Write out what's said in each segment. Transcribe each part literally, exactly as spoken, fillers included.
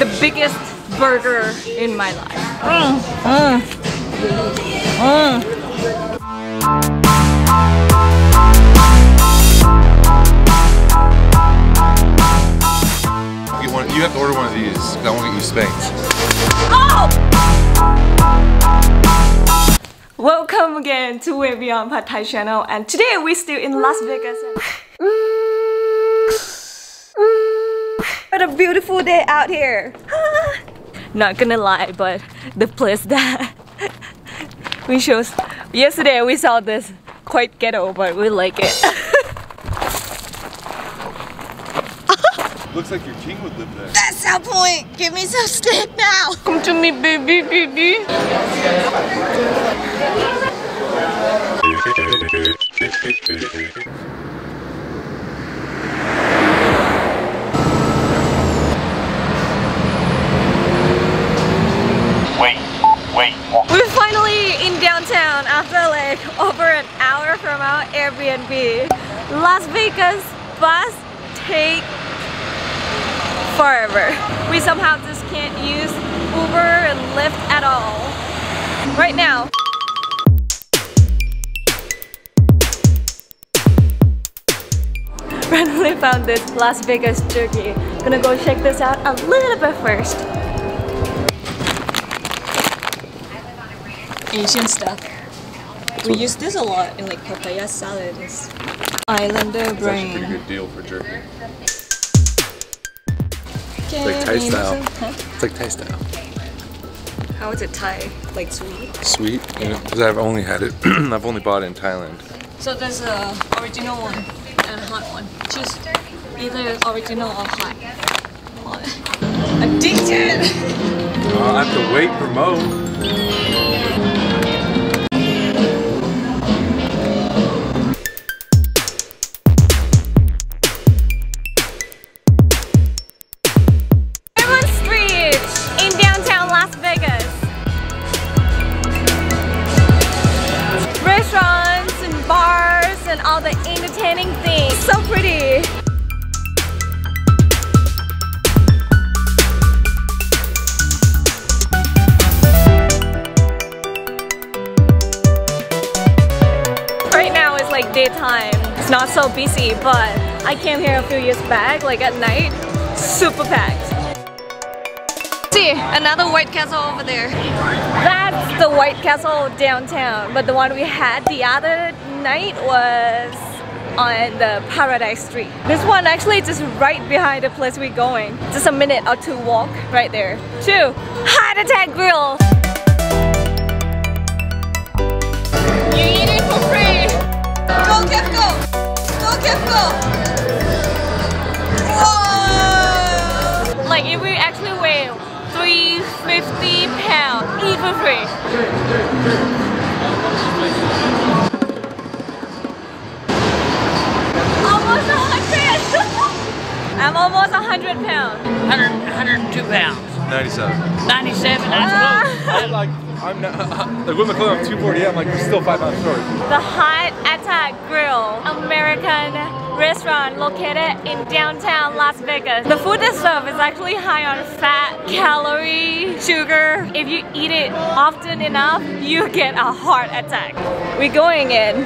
the biggest burger in my life. Mm, mm, mm. You want, you have to order one of these, because I want to get you spanked. Oh! Welcome again to Way Beyond Pad Thai channel, and today we're still in Las Vegas. What a beautiful day out here. Not gonna lie, but the place that we chose yesterday, we saw this quite ghetto, but we like it. Looks like your king would live there. That's our point! Give me some steak now! Come to me, baby, baby! Wait, wait. We're finally in downtown after like over an hour from our Airbnb. Las Vegas bus take forever. We somehow just can't use Uber and Lyft at all. Right now. Randomly found this Las Vegas jerky. Gonna go check this out a little bit first. Asian stuff. We use this a lot in like papaya salads. Islander brain. That's a pretty good deal for jerky. It's like Thai style. Huh? It's like Thai style. How is it Thai? Like sweet? Sweet, yeah. Because I've only had it. I've only bought it in Thailand. So there's a original one and a hot one. Choose either original or hot. Oh, addicted! Oh, I have to wait for Mo. Daytime. It's not so busy, but I came here a few years back, like at night, super packed. See, another White Castle over there. That's the White Castle downtown, but the one we had the other night was on the Paradise Street. This one actually just right behind the place we're going. Just a minute or two walk right there. Two, Heart Attack Grill. You eat it for free. Go Kefko! Go Kefko! Whoa! Like if we actually weigh three hundred fifty pounds, eat for free. Almost one hundred! I'm almost one hundred pounds. one hundred, one hundred two pounds. ninety-seven. ninety-seven, that's low. I'm not, uh, like with my clothes, I'm two forty, I'm like still five pounds short. The Heart Attack Grill, American restaurant located in downtown Las Vegas. The food they serve is actually high on fat, calorie, sugar. If you eat it often enough, you get a heart attack. We're going in.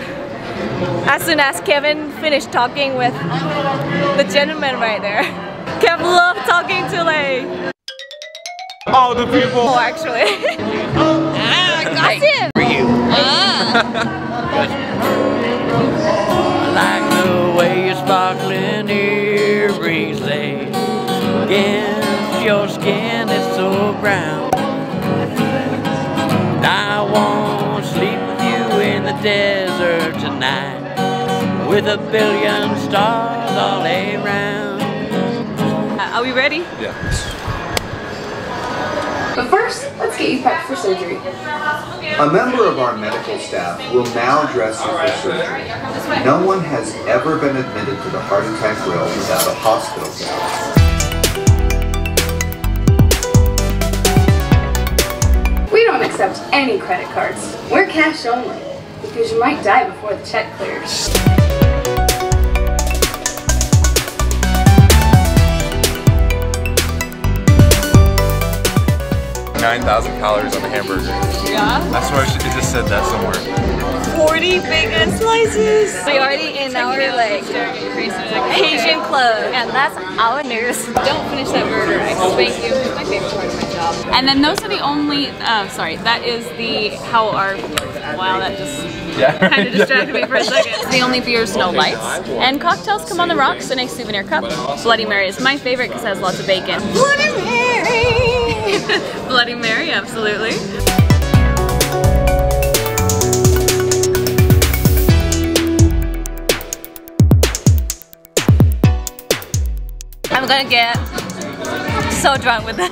As soon as Kevin finished talking with the gentleman right there. Kevin loved talking to like all the people. Oh, actually. Ah, got him. For you. Ah. I like the way your sparkling earrings lay against your skin, it's so brown. I won't sleep with you in the desert tonight with a billion stars all around. Uh, are we ready? Yeah. But first, let's get you prepped for surgery. A member of our medical staff will now dress you for surgery. No one has ever been admitted to the Heart Attack Grill without a hospital gown. We don't accept any credit cards. We're cash only, because you might die before the check clears. nine thousand calories on a hamburger. Yeah? I swear it just said that somewhere. forty bacon slices! We already in our like Asian club. And that's our news. Don't finish that burger. I spank you. It's my favorite part of my job. And then those are the only, uh, sorry, that is the, how our, wow, that just... Yeah. Kind of distracted me for a second. The only beers, no lights. And cocktails come on the rocks in a souvenir cup. Bloody Mary is my favorite because it has lots of bacon. Bloody Mary! Bloody Mary, absolutely. I'm gonna get so drunk with this.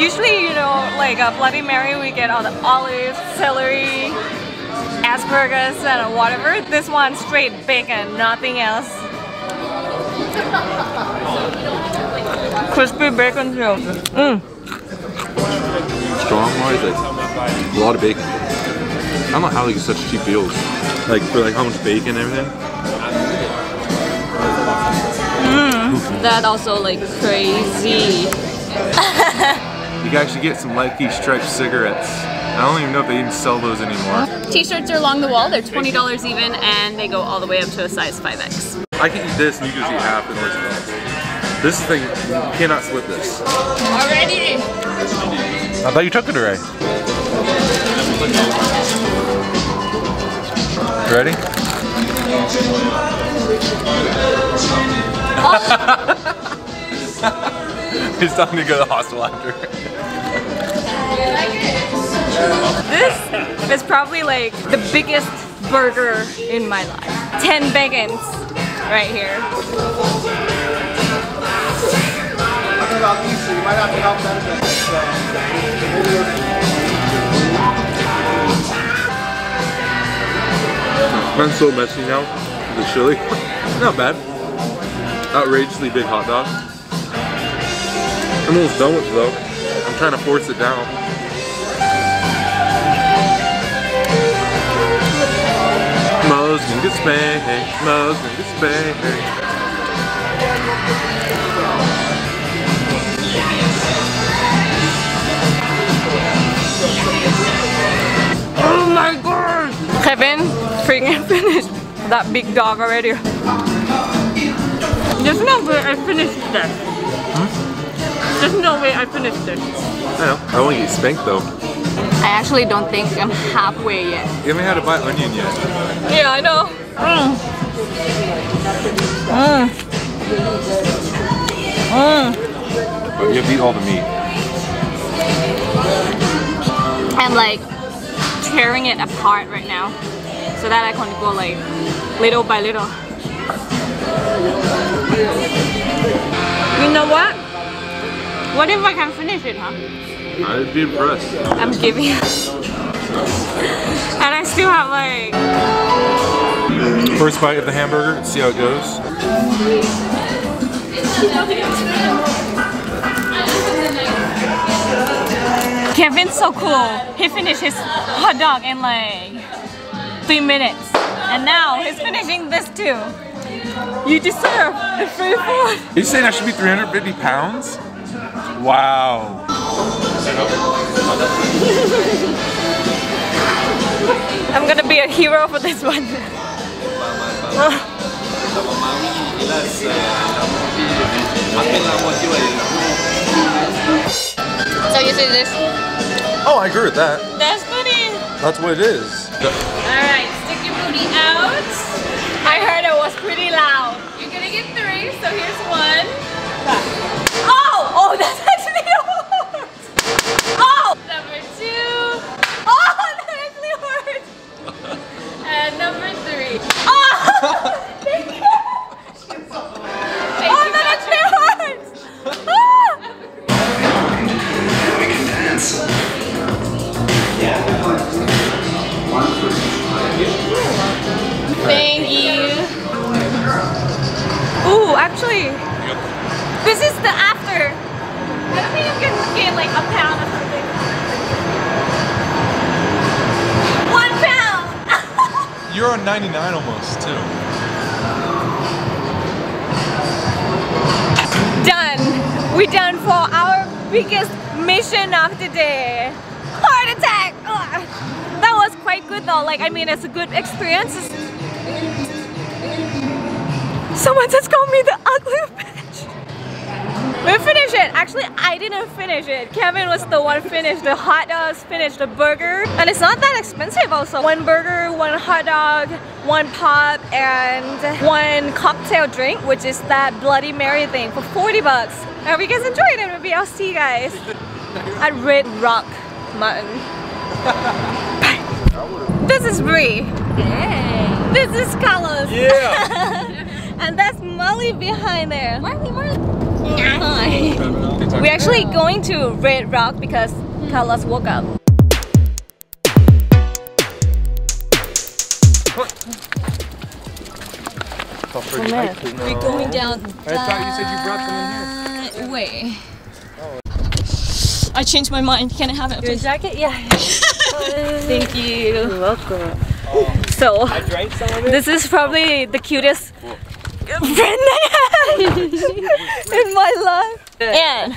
Usually, you know, like a Bloody Mary, we get all the olives, celery, Asperger's and whatever. This one straight bacon, nothing else. Crispy bacon too. Mm. Strong wise, like a lot of bacon. I don't know how they get such cheap deals. Like for like how much bacon and everything. Mm. That also like crazy. You can actually get some Lucky Strike cigarettes. I don't even know if they even sell those anymore. T-shirts are along the wall, they're twenty dollars even, and they go all the way up to a size five X. I can eat this and you can just eat half and always else. This thing, you cannot split this. Already! I thought you took it already. Ready? Oh. It's time to go to the hostel after. I like it. This is probably like the biggest burger in my life. ten bacons right here. I'm so messy now. The chili. Not bad. Outrageously big hot dog. I'm almost done with it though. I'm trying to force it down. Mo's gonna get spanked, Mo's gonna get spanked. Oh my god! Kevin freaking finished that big dog already. There's no way I finished this. Hmm? There's no way I finished this. I know. I won't get spanked though. I actually don't think I'm halfway yet. You haven't had a bite of onion yet. Yeah, I know. Mm. Mm. Mm. But you have to eat all the meat. I'm like tearing it apart right now, so that I can go like little by little. You know what? What if I can finish it, huh? I'd be impressed. I'm giving up. And I still have like... First bite of the hamburger, see how it goes. Kevin's so cool. He finished his hot dog in like three minutes. And now he's finishing this too. You deserve the free food. Are you saying I should be three hundred fifty pounds? Wow. I'm gonna be a hero for this one. So you see this? Oh, I agree with that. That's booty. That's what it is. Alright, stick your booty out. I heard it was pretty loud. You're gonna get three, so here's one. Oh! Oh, that's actually a one! Number two. Oh, that actually hurt. And number three. Oh, thank you. Oh, that actually hurts. Oh. We can dance. Yeah. Thank you. Ooh, actually, yep. This is the after. I don't think you can get like a pound of something. One pound! You're on ninety-nine almost, too. Done. We're done for our biggest mission of the day. Heart attack! Ugh. That was quite good though. Like, I mean, it's a good experience. Someone just called me the ugly bitch. We finished it. Actually, I didn't finish it. Kevin was the one finished the hot dogs, finished the burger. And it's not that expensive also. One burger, one hot dog, one pop, and one cocktail drink, which is that Bloody Mary thing for forty bucks. I hope you guys enjoyed it. Maybe I'll see you guys at Red Rock Mountain. Bye. This is Bree. Hey. This is Carlos. Yeah. And that's Molly behind there. Molly, Molly. Hi. We're actually going to Red Rock because Carlos woke up. We're going down. I thought you said you brought them in here. Wait. I changed my mind. Can I have it? Your jacket? Yeah. Thank you. You're welcome. So, this is probably the cutest friend I have in my life. And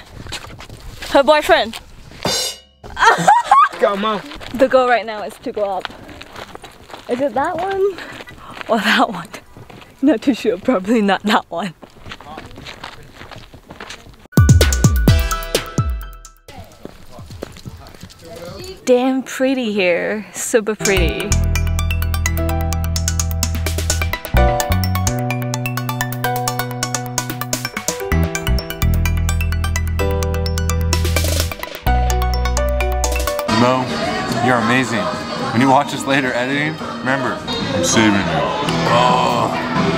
her boyfriend. The goal right now is to go up. Is it that one? Or that one? Not too sure, probably not that one. Damn pretty here, super pretty. Mo, you're amazing. When you watch this later editing, remember, I'm saving you. Oh.